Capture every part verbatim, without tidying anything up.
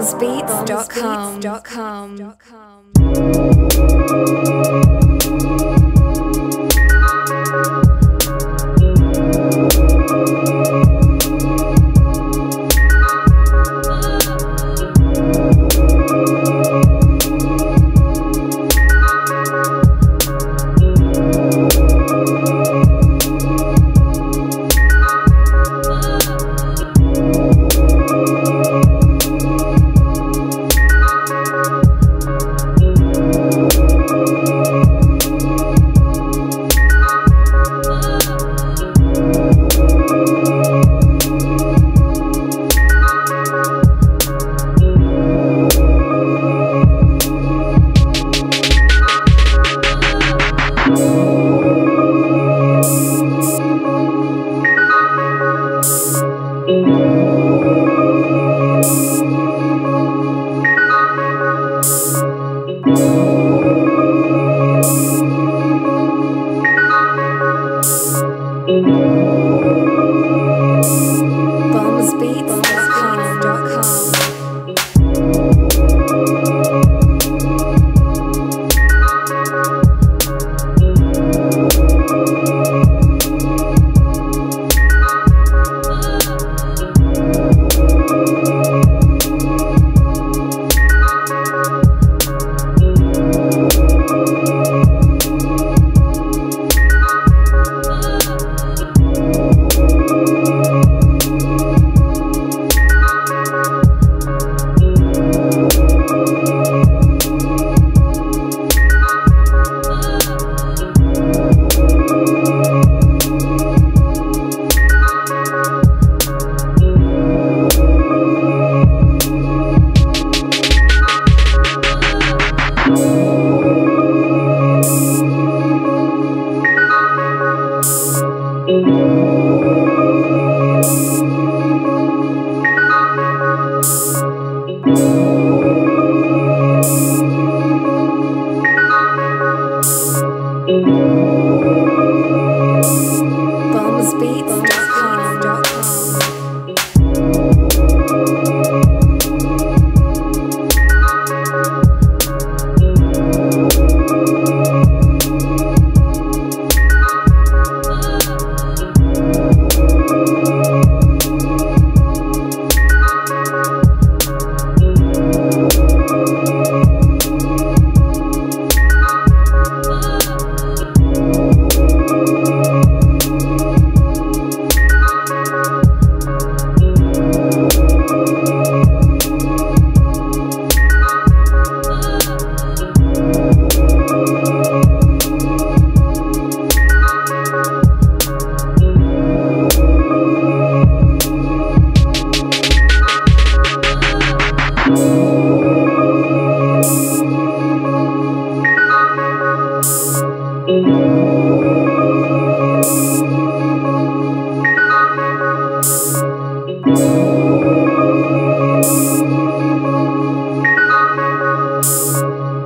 bombs beats dot com.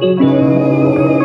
Thank you.